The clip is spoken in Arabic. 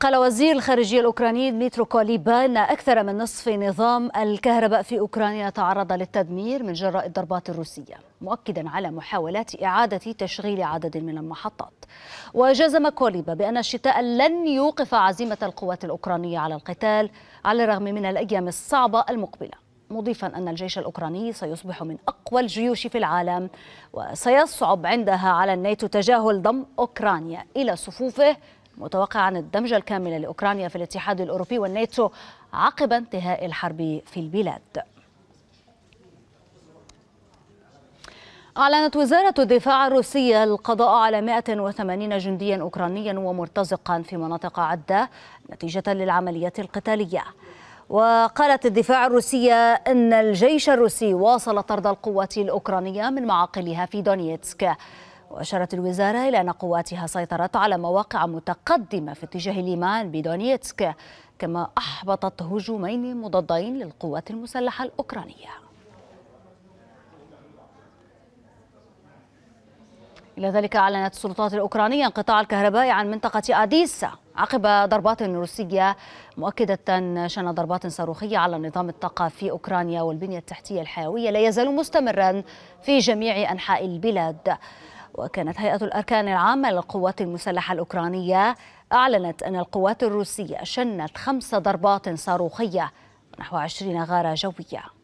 قال وزير الخارجية الأوكراني دميترو كوليبا أن أكثر من نصف نظام الكهرباء في أوكرانيا تعرض للتدمير من جراء الضربات الروسية، مؤكدا على محاولات إعادة تشغيل عدد من المحطات. وجزم كوليبا بأن الشتاء لن يوقف عزيمة القوات الأوكرانية على القتال على الرغم من الأيام الصعبة المقبلة، مضيفا أن الجيش الأوكراني سيصبح من أقوى الجيوش في العالم، وسيصعب عندها على الناتو تجاهل ضم أوكرانيا إلى صفوفه، متوقعا الدمج الكامل لأوكرانيا في الاتحاد الأوروبي والناتو عقب انتهاء الحرب في البلاد. أعلنت وزارة الدفاع الروسية القضاء على 180 جنديا أوكرانيا ومرتزقا في مناطق عدة نتيجة للعمليات القتالية. وقالت الدفاع الروسية أن الجيش الروسي واصل طرد القوات الأوكرانية من معاقلها في دونيتسك. وأشارت الوزارة إلى أن قواتها سيطرت على مواقع متقدمة في اتجاه ليمان بدونيتسك، كما أحبطت هجومين مضادين للقوات المسلحة الأوكرانية. إلى ذلك أعلنت السلطات الأوكرانية انقطاع الكهرباء عن منطقة أديسا عقب ضربات روسية، مؤكدة شن ضربات صاروخية على نظام الطاقة في أوكرانيا والبنية التحتية الحيوية لا يزال مستمرا في جميع أنحاء البلاد. وكانت هيئة الأركان العامة للقوات المسلحة الأوكرانية أعلنت أن القوات الروسية شنت 5 ضربات صاروخية ونحو 20 غارة جوية.